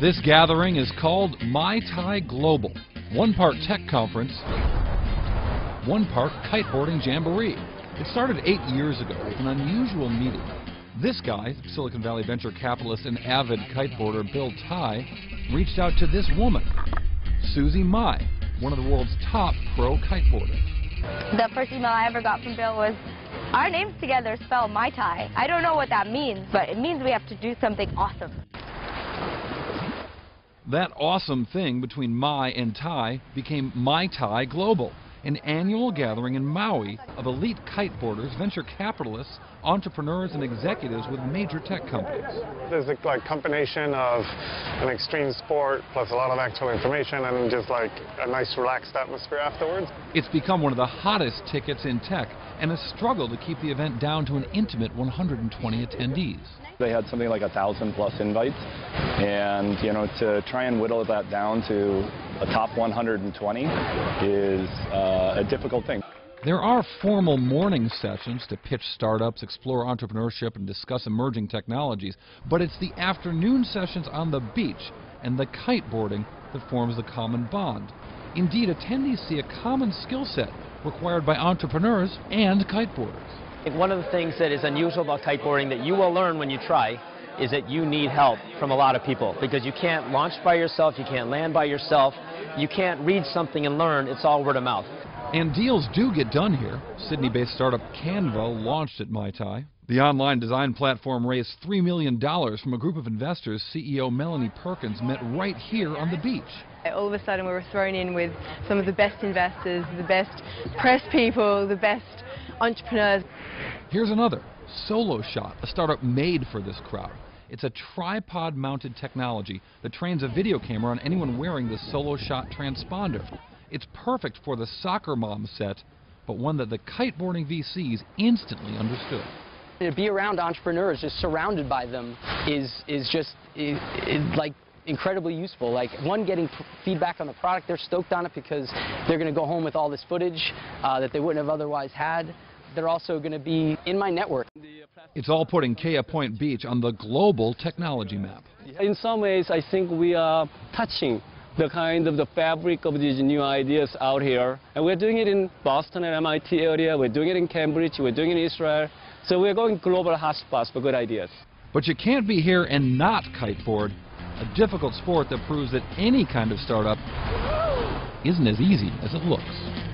This gathering is called Mai Tai Global. One part tech conference, one part kiteboarding jamboree. It started 8 years ago with an unusual meeting. This guy, Silicon Valley venture capitalist and avid kiteboarder Bill Tai, reached out to this woman, Susie Mai, one of the world's top pro kiteboarders. The first email I ever got from Bill was, "Our names together spell Mai Tai. I don't know what that means, but it means we have to do something awesome." That awesome thing between Mai and Tai became Mai Tai Global, an annual gathering in Maui of elite kiteboarders, venture capitalists, entrepreneurs, and executives with major tech companies. There's a combination of an extreme sport plus a lot of actual information and just a nice relaxed atmosphere afterwards. It's become one of the hottest tickets in tech and a struggle to keep the event down to an intimate 120 attendees. They had something like 1,000+ invites, and to try and whittle that down to a top 120 is a difficult thing. There are formal morning sessions to pitch startups, explore entrepreneurship, and discuss emerging technologies, but it's the afternoon sessions on the beach and the kiteboarding that forms the common bond. Indeed, attendees see a common skill set required by entrepreneurs and kiteboarders. One of the things that is unusual about kiteboarding that you will learn when you try is that you need help from a lot of people, because you can't launch by yourself, you can't land by yourself, you can't read something and learn. It's all word of mouth. And deals do get done here. Sydney-based startup Canva launched at Mai Tai. The online design platform raised $3 million from a group of investors CEO Melanie Perkins met right here on the beach. All of a sudden we were thrown in with some of the best investors, the best press people, the best entrepreneurs. Here's another, SoloShot, a startup made for this crowd. It's a tripod-mounted technology that trains a video camera on anyone wearing the SoloShot transponder. It's perfect for the soccer mom set, but one that the kiteboarding VCs instantly understood. To be around entrepreneurs, just surrounded by them, is incredibly useful. One, getting feedback on the product. They're stoked on it because they're going to go home with all this footage that they wouldn't have otherwise had. They're also going to be in my network. It's all putting Kea Point Beach on the global technology map. In some ways, I think we are touching the the fabric of these new ideas out here. And we're doing it in Boston and MIT area. We're doing it in Cambridge. We're doing it in Israel. So we're going global hotspots for good ideas. But you can't be here and not kiteboard, a difficult sport that proves that any kind of startup isn't as easy as it looks.